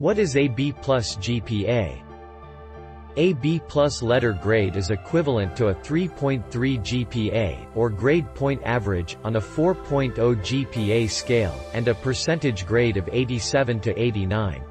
What is AB plus GPA? AB plus letter grade is equivalent to a 3.3 GPA, or grade point average, on a 4.0 GPA scale, and a percentage grade of 87 to 89.